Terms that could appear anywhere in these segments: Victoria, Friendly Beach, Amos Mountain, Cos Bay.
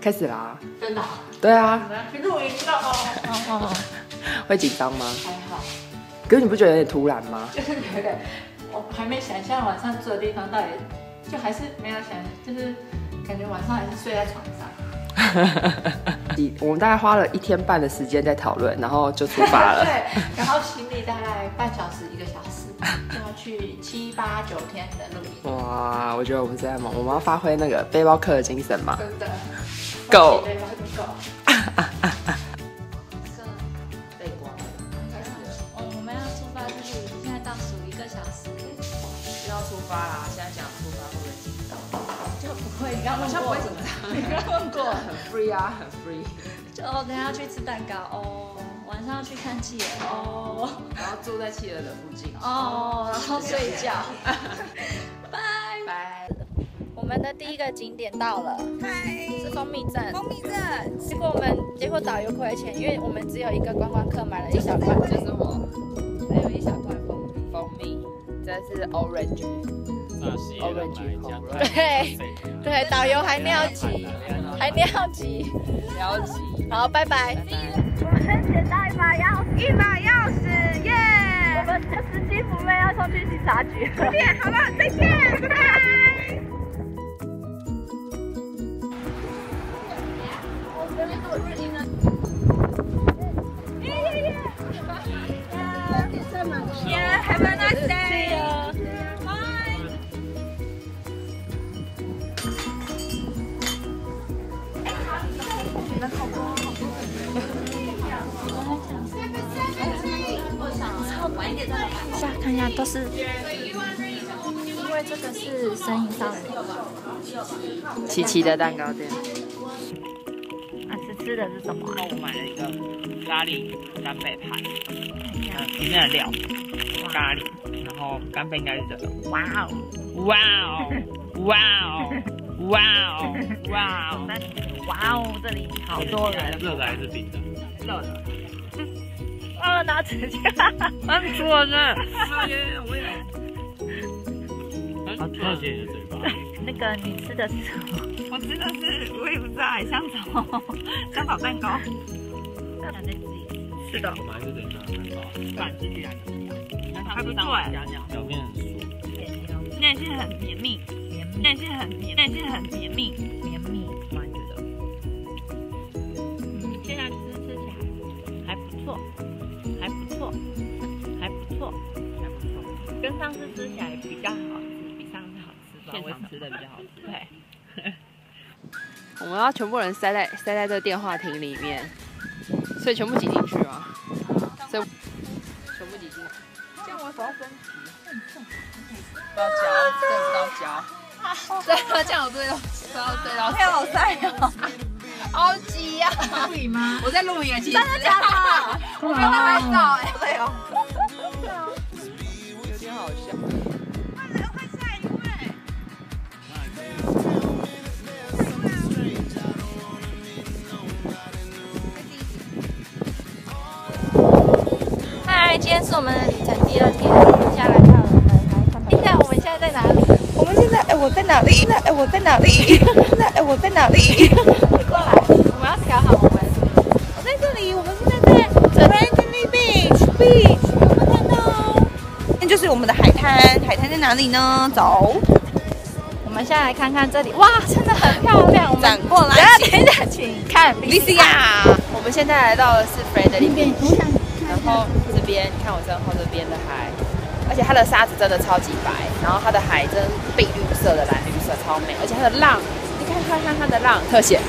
开始啦！真的？对啊。可是我也知道哦。会紧张吗？还好。可是你不觉得有点突然吗？就是觉得我还没想象晚上住的地方到底，就还是没有想，就是感觉晚上还是睡在床上。我们大概花了1天半的时间在讨论，然后就出发了。对，然后行李大概半小时1个小时，就要去7、8、9天的露营。哇，我觉得我们是在忙，我们要发挥那个背包客的精神嘛。真的 ，Go！ 背包客 ，Go！ 背光了。我们要出发去露营，现在倒数1个小时。要出发啦！现在讲出发会不会紧张？就不会，你刚刚问过什么？你刚刚问过，很 free 啊，很 free。就等一下要去吃蛋糕哦。晚上要去看企鹅哦，然后住在企鹅的附近哦，然后睡觉。拜拜。我们的第1个景点到了，是蜂蜜镇。蜂蜜镇。结果导游亏钱，因为我们只有1个观光客买了1小罐，就是我，还有1小罐蜂蜜，这是 orange。那是 orange 口味。对，导游还尿急，好，拜拜。我们先捡到1把钥匙，耶！我们的司机服务妹要送去警察局了，再见，好不好？再见，拜拜。我们来做日历呢。Yeah, have a nice day. Bye. 看一下，都是因为这个是生意上的琪琪的蛋糕店。啊，吃的是什么？我买了1个咖喱干贝排，里面的料咖喱，然后干贝应该是这个。哇哦！哇哦！哇哦！哇哦！哇哦！哇哦！这里好多人。热的还是冰的？热的。哦，拿纸夹，很准呢。好特写你的嘴巴。那个你吃的是什么？我吃的是，我也不知道，香草蛋糕。是的。我买是等香草蛋糕，还不错哎，表面很酥，内馅很绵密，内馅很绵密。我觉得，现在吃起来还不错。还不错，跟上次吃起来比较好吃，比上次好吃，现场吃的比较好吃。对，我们要全部人塞在这个电话亭里面，所以全部挤进去啊，所以全部挤进来，这样我手要伸直，很重，不要夹，这样我对到，太好塞了。好挤呀！录影吗？我在录影啊，其实真的假的？我没有拍照哎，对哦，有点好笑。快来，快下一位。嗨，今天是我们的旅程第2天，接下来看我们来看。现在我们现在在哪里？我们现在哎，我在哪里？我们要调好我们。我在这里，我们现在在 Friendly Beach， 有没有看到？那就是我们的海滩，海滩在哪里呢？走，我们先来看看这里，哇，真的很漂亮。我们转过来，等一下，请看 Victoria。我们现在来到的是 Friendly Beach， 然后这边你看我身后这边的海，而且它的沙子真的超级白，然后它的海真碧绿色的、蓝绿色，超美，而且它的浪，你看它的浪，特写。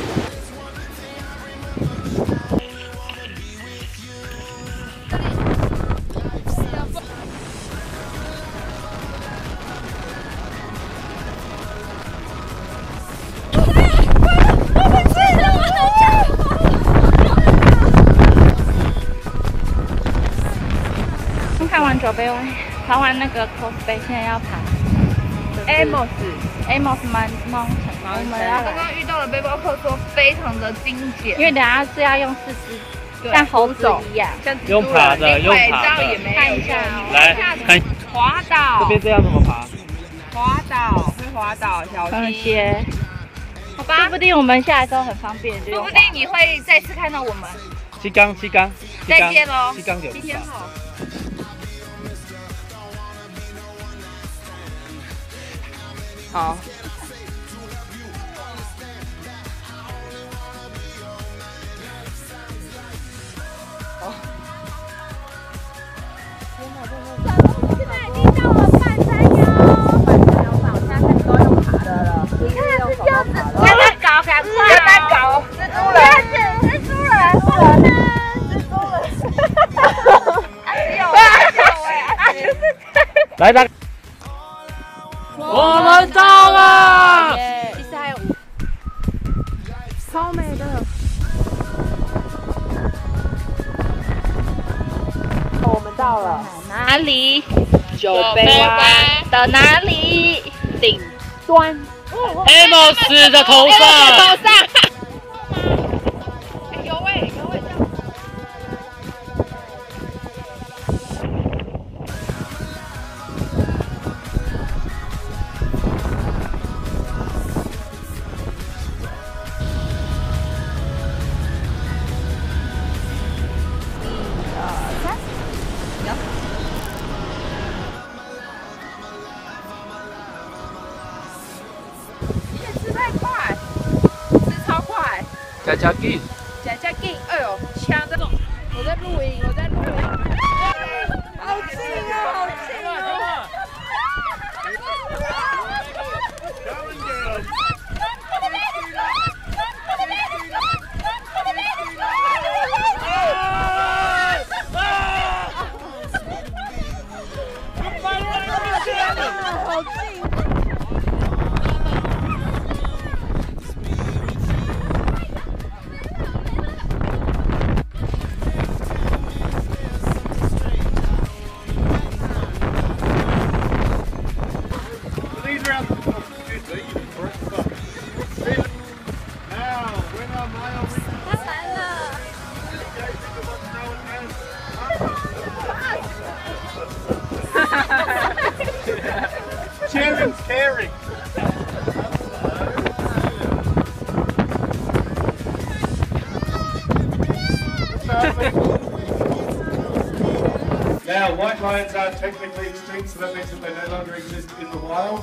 Cos Bay， 爬完那个 Cos Bay， 现在要爬 Amos Mountain。我们刚刚遇到了背包客，说非常的精简，因为等下是要用4只，像猴子一样，用爬的，也没看一下哦。来，看滑倒。这边这样怎么爬？滑倒会滑倒，小心。好吧，说不定我们下来之后很方便，说不定你会再次看到我们。七缸，再见喽，七缸酒，今天好。好。好。现在已经到了半山腰，半山都用爬的了，你看这样子，慢慢搞，赶快慢慢搞，蜘蛛人，蜘蛛人，来吧，我们到了，其实还有，超美的，我们到了哪里？九杯湾的哪里？顶端。Amos 的头上。有位，有位。加劲！哎呦，抢得中！我在录影。好近啊，好近啊！好近！Now, white lions are technically extinct, so that means that they no longer exist in the wild.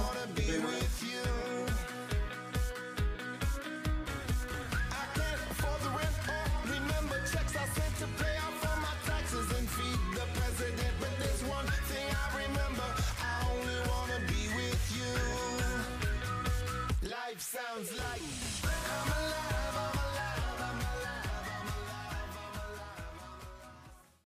Sounds like